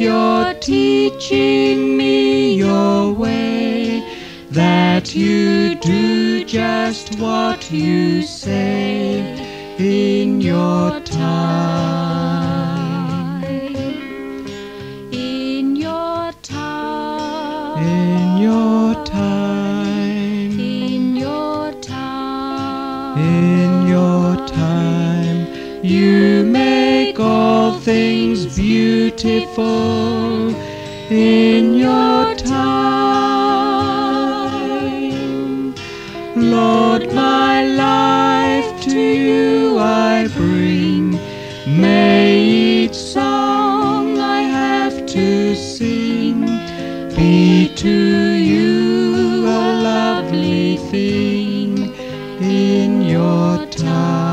as you're teaching me your way, that you do just what you say in your time. In your time. In your time. In your time. In your time. You make all things beautiful in your time. Lord, my life to you I bring. May each song I have to sing be to you a lovely thing in your time.